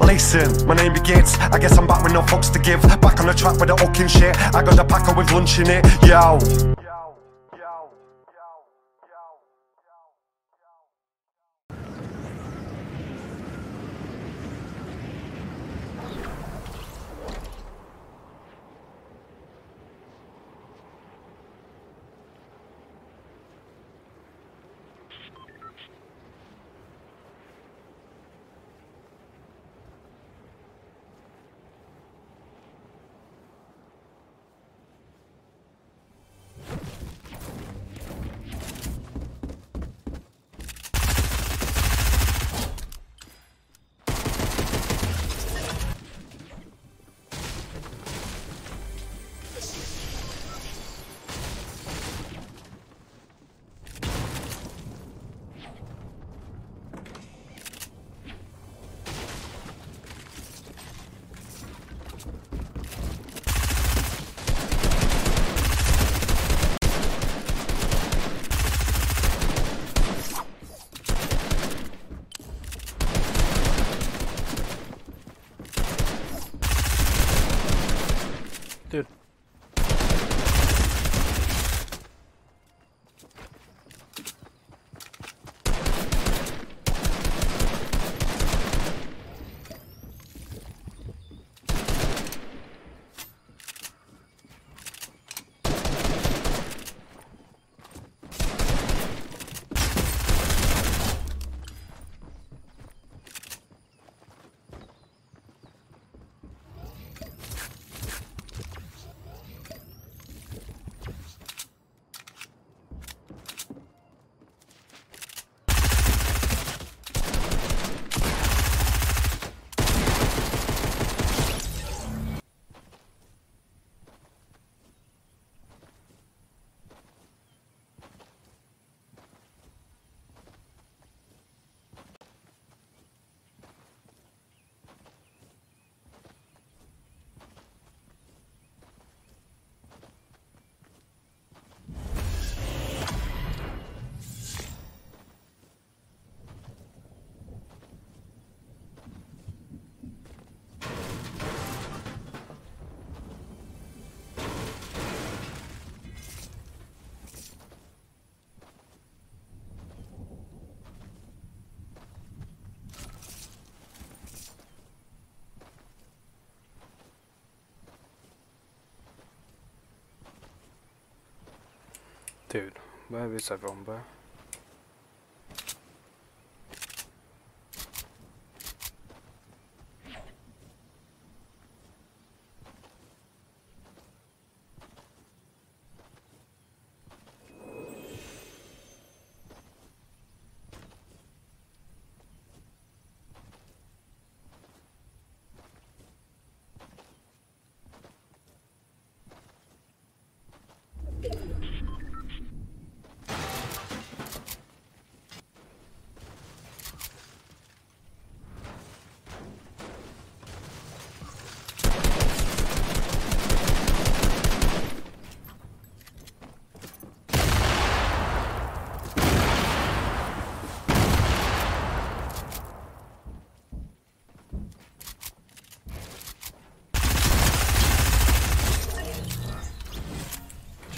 Listen, my name be Gates, I guess I'm back with no fucks to give. Back on the track with the hooking shit, I got a packer with lunch in it. Yo. Dude. Dude, where is everyone, bro?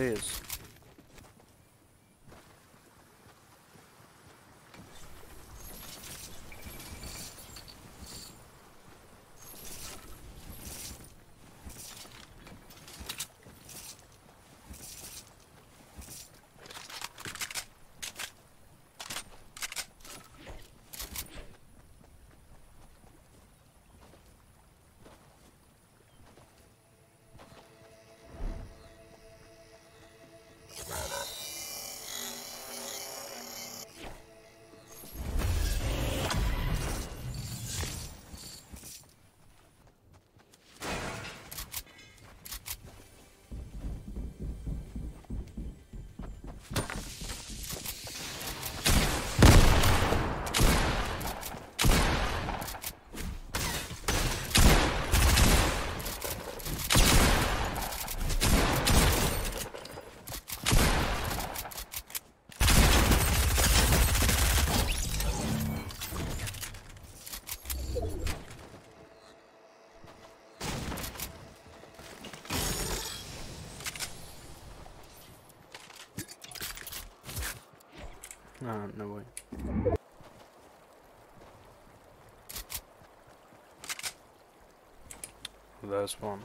Jeez. No way. There's one.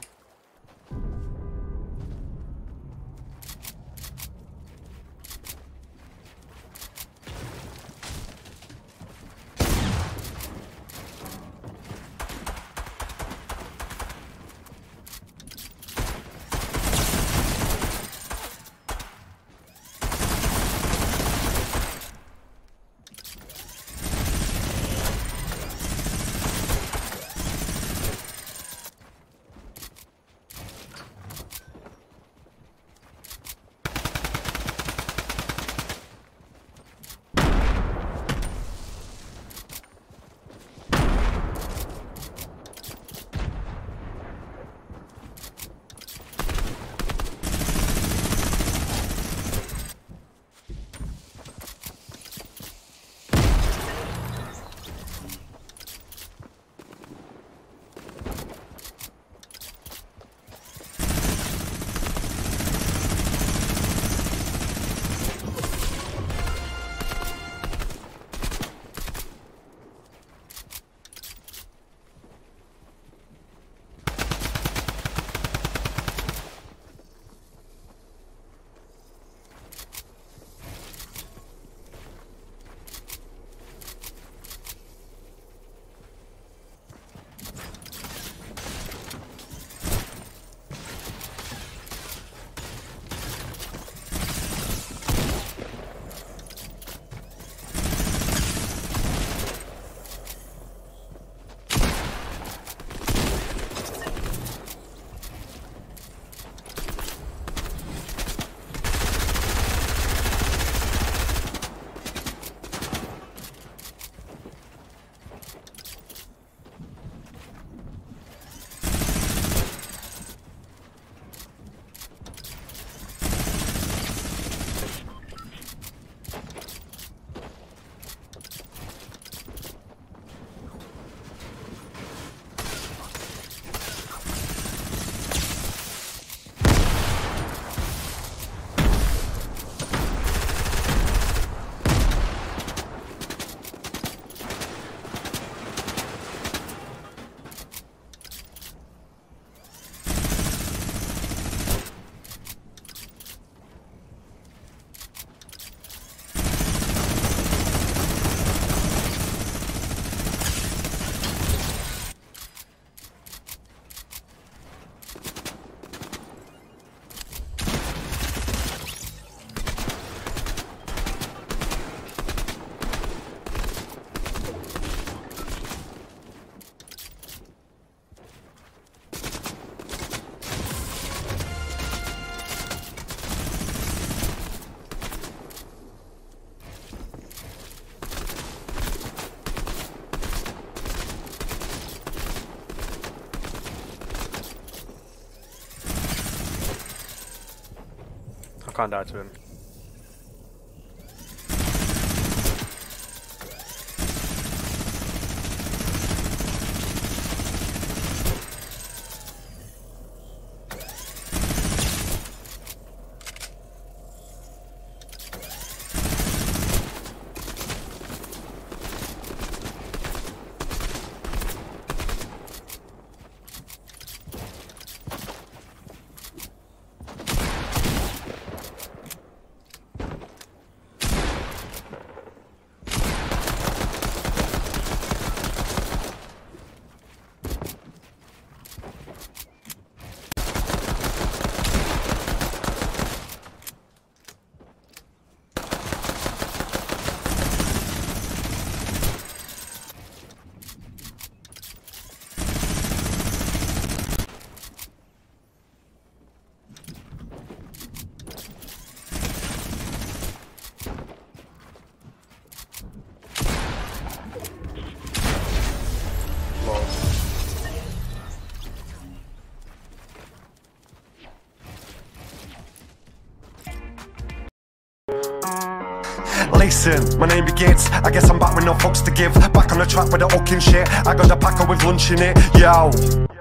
I can't die to him. Listen, my name be Gates, I guess I'm back with no fucks to give. Back on the track with the hooking shit, I got a packer with lunch in it, yo.